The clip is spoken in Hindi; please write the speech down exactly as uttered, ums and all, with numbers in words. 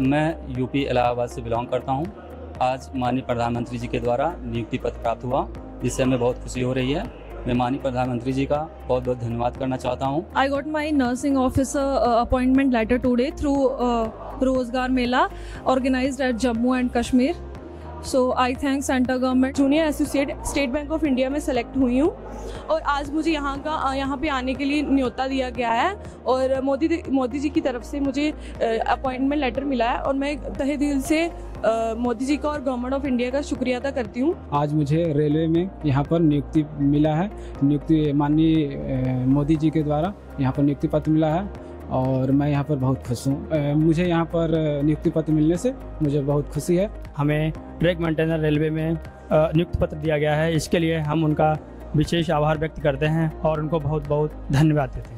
मैं यूपी इलाहाबाद से बिलोंग करता हूं। आज माननीय प्रधानमंत्री जी के द्वारा नियुक्ति पत्र प्राप्त हुआ, जिससे हमें बहुत खुशी हो रही है। मैं माननीय प्रधानमंत्री जी का बहुत बहुत धन्यवाद करना चाहता हूं। I got my nursing officer appointment letter today through Rozgar Mela organised at Jammu and Kashmir. So I thank centre government. Junior associate state bank of India में सेलेक्ट हुई हूँ और आज मुझे यहाँ का यहाँ पे आने के लिए न्योता दिया गया है और मोदी मोदी जी की तरफ से मुझे अपॉइंटमेंट लेटर मिला है और मैं तहे दिल से मोदी जी का और गवर्नमेंट ऑफ इंडिया का शुक्रिया अदा करती हूँ। आज मुझे रेलवे में यहाँ पर नियुक्ति मिला है, नियुक्ति माननीय मोदी जी के द्वारा यहाँ पर नियुक्ति पत्र मिला है और मैं यहाँ पर बहुत खुश हूँ। मुझे यहाँ पर नियुक्ति पत्र मिलने से मुझे बहुत खुशी है। हमें ट्रैक मेंटेनर रेलवे में नियुक्ति पत्र दिया गया है, इसके लिए हम उनका विशेष आभार व्यक्त करते हैं और उनको बहुत बहुत धन्यवाद देते हैं।